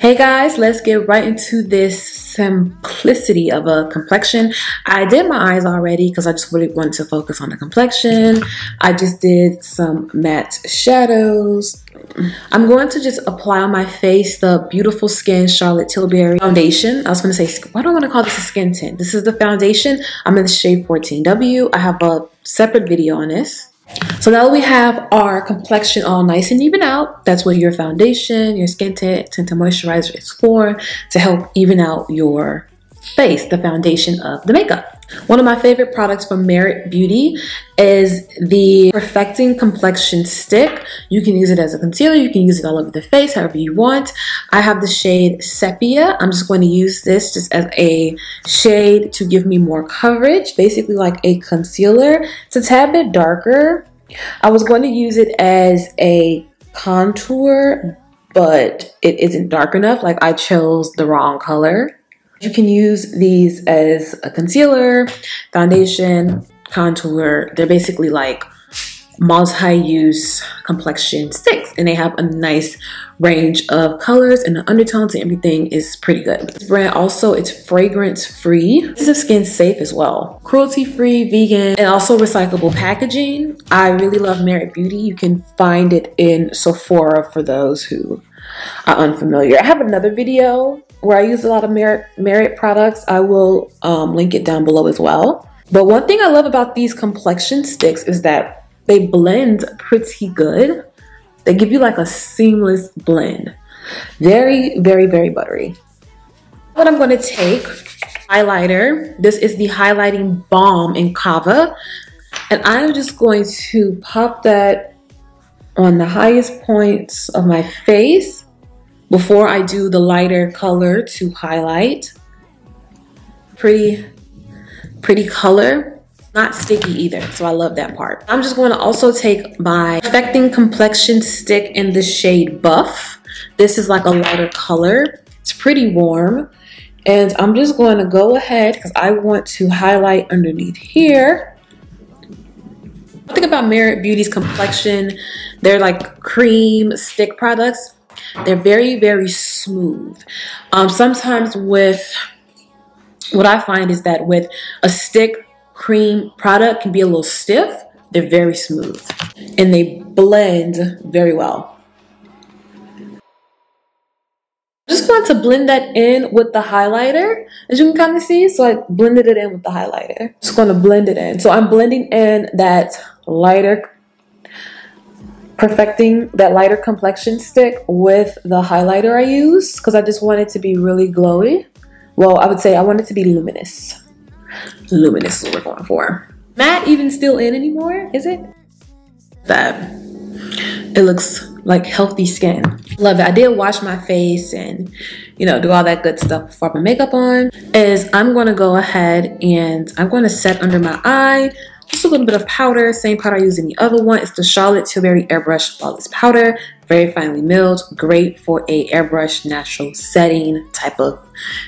Hey guys, let's get right into this simplicity of a complexion. I did my eyes already because I just really wanted to focus on the complexion. I just did some matte shadows. I'm going to just apply on my face the Beautiful Skin Charlotte Tilbury foundation. I was going to say, why do I want to call this a skin tint? This is the foundation. I'm in the shade 14W. I have a separate video on this. So now that we have our complexion all nice and even out, that's what your foundation, your skin tint and moisturizer is for, to help even out your face, the foundation of the makeup. One of my favorite products from Merit Beauty is the Perfecting Complexion Stick. You can use it as a concealer, you can use it all over the face, however you want. I have the shade Sepia. I'm just going to use this just as a shade to give me more coverage, basically like a concealer. It's a tad bit darker. I was going to use it as a contour, but it isn't dark enough. Like, I chose the wrong color. You can use these as a concealer, foundation, contour. They're basically like multi-use complexion sticks, and they have a nice range of colors and the undertones, and everything is pretty good. This brand also, it's fragrance free. This is skin safe as well. Cruelty free, vegan, and also recyclable packaging. I really love Merit Beauty. You can find it in Sephora for those who are unfamiliar. I have another video where I use a lot of Merit products. I will link it down below as well. But one thing I love about these complexion sticks is that they blend pretty good. They give you like a seamless blend. Very, very, very buttery. What I'm going to take, highlighter. This is the Highlighting Balm in Kava. And I'm just going to pop that on the highest points of my face before I do the lighter color to highlight. Pretty color, not sticky either, so I love that part. I'm just going to also take my Perfecting Complexion Stick in the shade Buff. This is like a lighter color, it's pretty warm, and I'm just going to go ahead because I want to highlight underneath here. One thing about Merit Beauty's complexion, they're like cream stick products. They're very, very smooth. Sometimes with what I find is that with a stick cream product can be a little stiff. They're very smooth and they blend very well. Just want to blend that in with the highlighter, as you can kind of see. So I blended it in with the highlighter. Just going to blend it in. So I'm blending in that lighter perfecting that lighter complexion stick with the highlighter I use because I just want it to be really glowy. Well, I would say I want it to be luminous. Luminous is what we're going for. Matte even still in anymore, is it? That it looks like healthy skin. Love it. I did wash my face and, you know, do all that good stuff before I put makeup on. Is I'm going to go ahead and I'm going to set under my eye. Just a little bit of powder, same powder I use in the other one. It's the Charlotte Tilbury Airbrush Flawless Powder. Very finely milled, great for a airbrush natural setting type of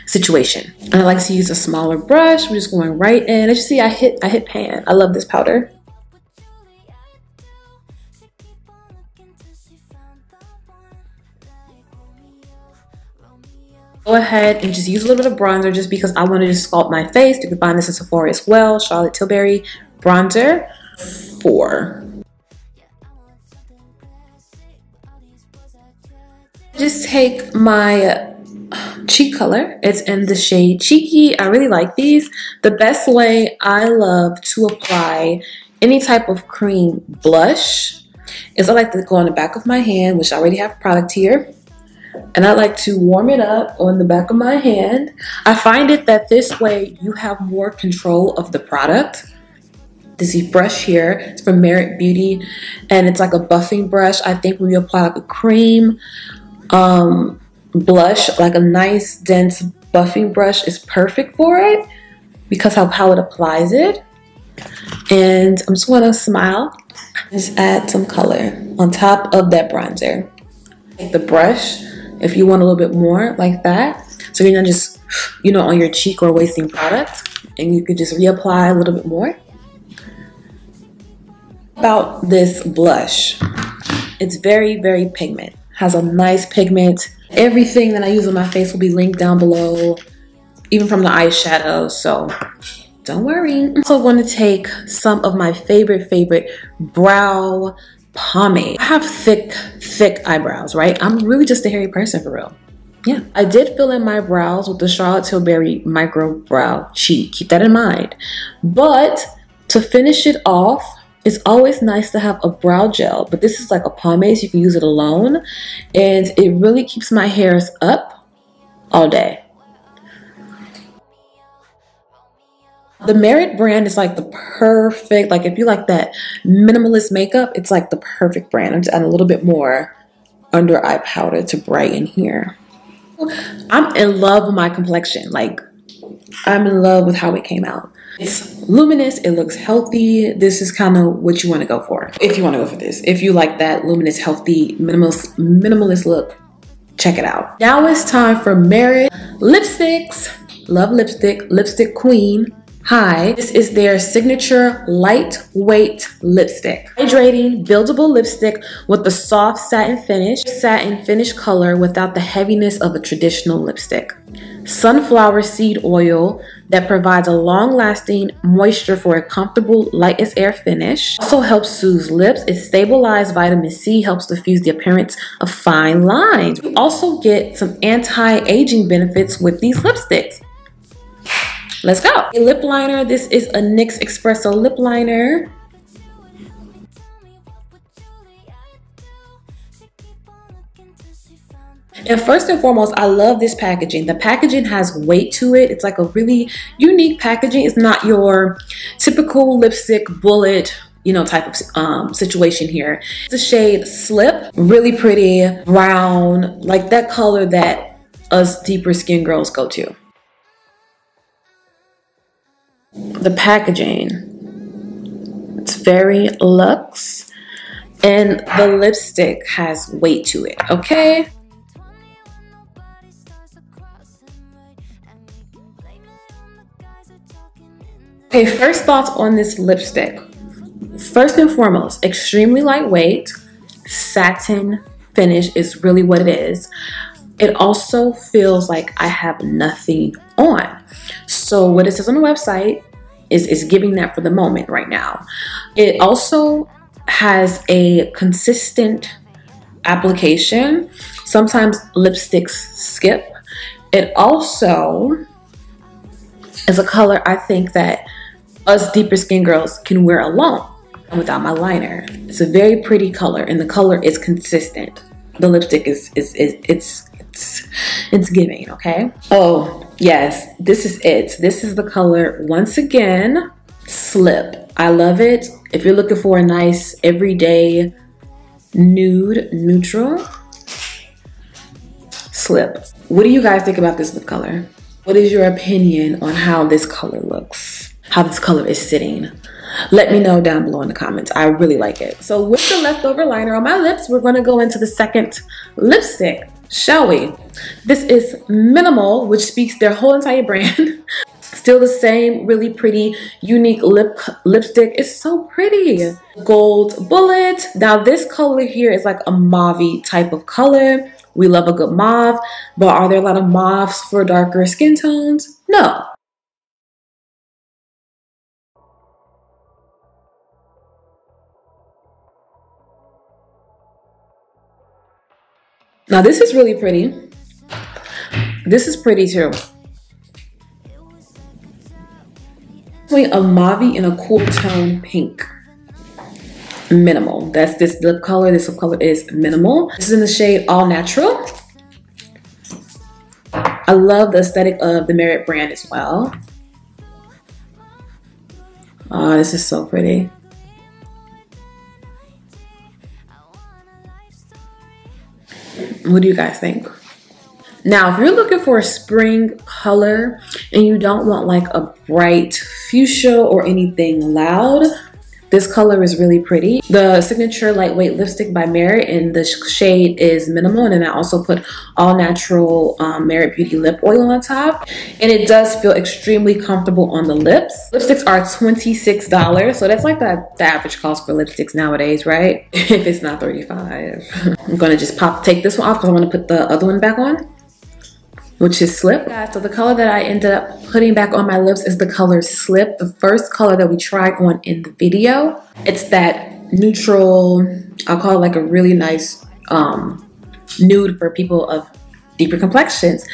situation. And I like to use a smaller brush. I'm just going right in. As you see, I hit pan. I love this powder. Go ahead and just use a little bit of bronzer just because I wanted to sculpt my face. You can find this in Sephora as well, Charlotte Tilbury Bronzer 4. Just take my cheek color. It's in the shade Cheeky. I really like these. The best way I love to apply any type of cream blush is I like to go on the back of my hand, which I already have product here. And I like to warm it up on the back of my hand. I find it that this way you have more control of the product. This brush here, it's from Merit Beauty, and it's like a buffing brush. I think when you apply like a cream blush, like a nice dense buffing brush is perfect for it because of how it applies it. And I'm just going to smile. Just add some color on top of that bronzer. Take the brush if you want a little bit more like that. So you're not just, you know, on your cheek or wasting product, and you could just reapply a little bit more. About this blush, it's very, very pigment has a nice pigment. Everything that I use on my face will be linked down below, even from the eyeshadow, so don't worry. I'm also going to take some of my favorite brow pomade. I have thick eyebrows, right? I'm really just a hairy person for real. Yeah, I did fill in my brows with the Charlotte Tilbury Micro Brow Cheat. Keep that in mind. But to finish it off, it's always nice to have a brow gel, but this is like a pomade, so you can use it alone. And it really keeps my hairs up all day. The Merit brand is like the perfect, like if you like that minimalist makeup, it's like the perfect brand. I'm just adding a little bit more under eye powder to brighten here. I'm in love with my complexion. Like, I'm in love with how it came out. It's luminous, it looks healthy. This is kind of what you want to go for. If you want to go for this, if you like that luminous, healthy, minimalist look, check it out. Now it's time for Merit lipsticks. Love lipstick, lipstick queen. Hi, this is their signature lightweight lipstick. Hydrating, buildable lipstick with the soft satin finish color without the heaviness of a traditional lipstick. Sunflower seed oil that provides a long-lasting moisture for a comfortable light as air finish. Also helps soothe lips. It stabilizes vitamin C, helps diffuse the appearance of fine lines. You also get some anti-aging benefits with these lipsticks. Let's go. A lip liner. This is a NYX Expresso lip liner. And first and foremost, I love this packaging. The packaging has weight to it. It's like a really unique packaging. It's not your typical lipstick bullet, you know, type of situation here. It's the shade Slip. Really pretty brown, like that color that us deeper skin girls go to. The packaging, it's very luxe, and the lipstick has weight to it, okay? Okay, first thoughts on this lipstick. First and foremost, extremely lightweight. Satin finish is really what it is. It also feels like I have nothing on. So what it says on the website is giving that for the moment right now. It also has a consistent application. Sometimes lipsticks skip. It also is a color I think that us deeper skin girls can wear alone without my liner. It's a very pretty color, and the color is consistent. The lipstick is giving, okay? Oh yes, this is it. This is the color once again, Slip. I love it. If you're looking for a nice everyday nude neutral, Slip. What do you guys think about this lip color? What is your opinion on how this color looks? How this color is sitting? Let me know down below in the comments. I really like it. So with the leftover liner on my lips, we're gonna go into the second lipstick, shall we? This is Minimal, which speaks their whole entire brand. Still the same really pretty, unique lipstick. It's so pretty. Gold Bullet. Now this color here is like a mauve type of color. We love a good mauve, but are there a lot of mauves for darker skin tones? No. Now this is really pretty. This is pretty too. Between a mauve and a cool tone pink. Minimal. That's this lip color. This lip color is Minimal. This is in the shade All Natural. I love the aesthetic of the Merit brand as well. Oh, this is so pretty. What do you guys think? Now, if you're looking for a spring color and you don't want like a bright fuchsia or anything loud, This color is really pretty. The Signature Lightweight Lipstick by Merit, and the shade is Minimal. And then I also put all natural Merit Beauty lip oil on top, and it does feel extremely comfortable on the lips. Lipsticks are $26, so that's like the average cost for lipsticks nowadays, right? If it's not $35. I'm gonna just take this one off because I'm gonna put the other one back on, which is Slip. So the color that I ended up putting back on my lips is the color Slip, the first color that we tried on in the video. It's that neutral, I'll call it like a really nice nude for people of deeper complexions.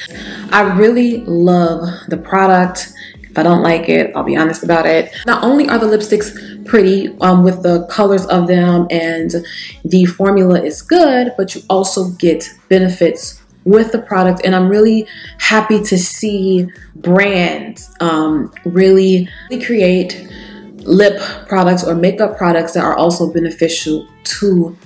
I really love the product. If I don't like it, I'll be honest about it. Not only are the lipsticks pretty with the colors of them and the formula is good, but you also get benefits with the product, and I'm really happy to see brands really create lip products or makeup products that are also beneficial to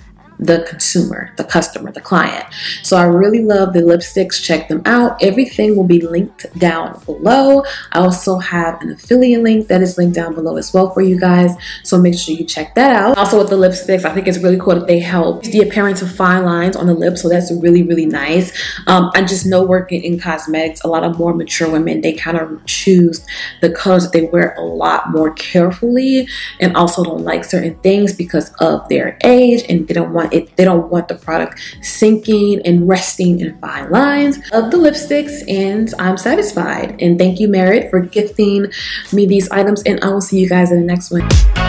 the consumer, the customer, the client. So I really love the lipsticks. Check them out. Everything will be linked down below. I also have an affiliate link that is linked down below as well for you guys, so make sure you check that out. Also with the lipsticks, I think it's really cool that they help the appearance of fine lines on the lips, so that's really, really nice. I just know, working in cosmetics, a lot of more mature women, they kind of choose the colors that they wear a lot more carefully, and also don't like certain things because of their age, and they don't want they don't want the product sinking and resting in fine lines of the lipsticks. And I'm satisfied, and thank you, Merit, for gifting me these items, and I will see you guys in the next one.